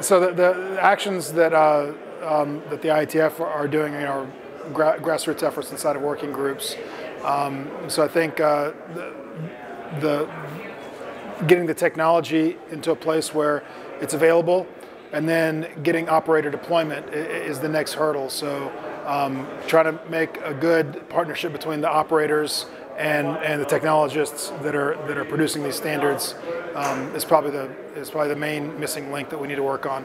So the actions that that the IETF are doing are grassroots efforts inside of working groups. So I think getting the technology into a place where it's available, and then getting operator deployment is the next hurdle. So trying to make a good partnership between the operators and the technologists that are producing these standards is probably the main missing link that we need to work on.